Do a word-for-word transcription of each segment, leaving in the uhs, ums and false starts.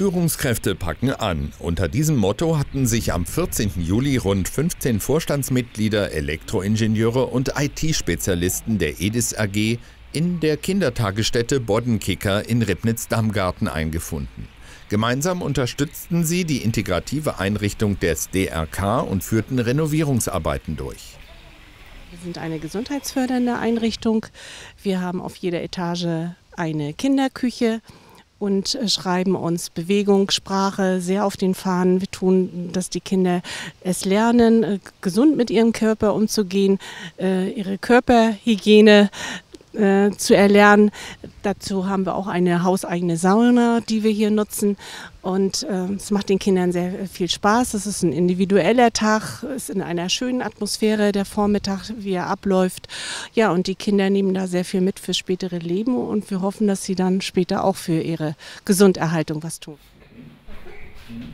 Führungskräfte packen an. Unter diesem Motto hatten sich am vierzehnten Juli rund fünfzehn Vorstandsmitglieder, Elektroingenieure und I T-Spezialisten der E D I S A G in der Kindertagesstätte Boddenkieker in Ribnitz-Damgarten eingefunden. Gemeinsam unterstützten sie die integrative Einrichtung des D R K und führten Renovierungsarbeiten durch. Wir sind eine gesundheitsfördernde Einrichtung. Wir haben auf jeder Etage eine Kinderküche und schreiben uns Bewegung, Sprache sehr auf den Fahnen. Wir tun, dass die Kinder es lernen, gesund mit ihrem Körper umzugehen, ihre Körperhygiene Äh, zu erlernen. Dazu haben wir auch eine hauseigene Sauna, die wir hier nutzen, und es äh, macht den Kindern sehr viel Spaß. Es ist ein individueller Tag, ist in einer schönen Atmosphäre der Vormittag, wie er abläuft. Ja, und die Kinder nehmen da sehr viel mit fürs spätere Leben, und wir hoffen, dass sie dann später auch für ihre Gesunderhaltung was tun.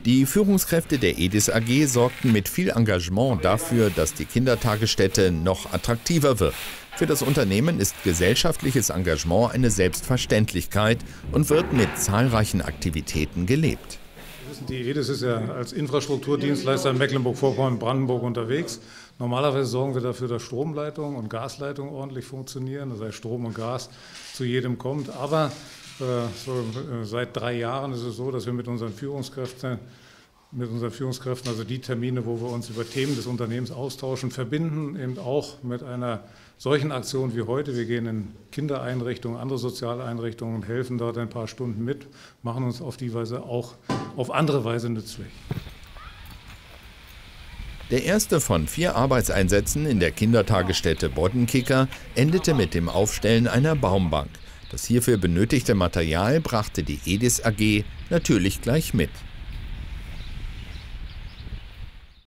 Die Führungskräfte der E D I S A G sorgten mit viel Engagement dafür, dass die Kindertagesstätte noch attraktiver wird. Für das Unternehmen ist gesellschaftliches Engagement eine Selbstverständlichkeit und wird mit zahlreichen Aktivitäten gelebt. Die E D I S ist ja als Infrastrukturdienstleister in Mecklenburg-Vorpommern und Brandenburg unterwegs. Normalerweise sorgen wir dafür, dass Stromleitungen und Gasleitungen ordentlich funktionieren, das heißt Strom und Gas zu jedem kommt. Aber So, seit drei Jahren ist es so, dass wir mit unseren Führungskräften, mit unseren Führungskräften, also die Termine, wo wir uns über Themen des Unternehmens austauschen, verbinden, eben auch mit einer solchen Aktion wie heute. Wir gehen in Kindereinrichtungen, andere Sozialeinrichtungen und helfen dort ein paar Stunden mit, machen uns auf die Weise auch auf andere Weise nützlich. Der erste von vier Arbeitseinsätzen in der Kindertagesstätte Boddenkieker endete mit dem Aufstellen einer Baumbank. Das hierfür benötigte Material brachte die E D I S A G natürlich gleich mit.